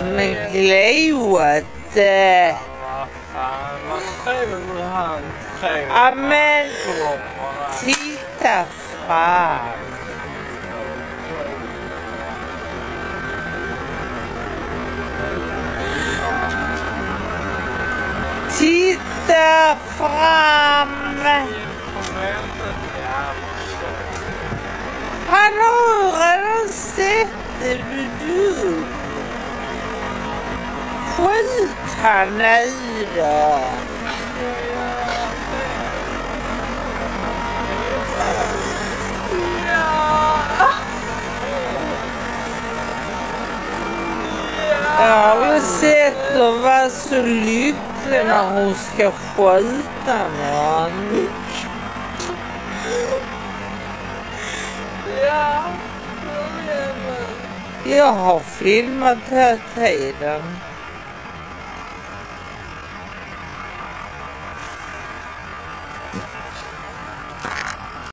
مكليوت أمن تتفع تتفعم هلو غرست بدون فلت عنيرا sett å være så lykkelig når hun skal falte meg. Jeg har filmet dette i den.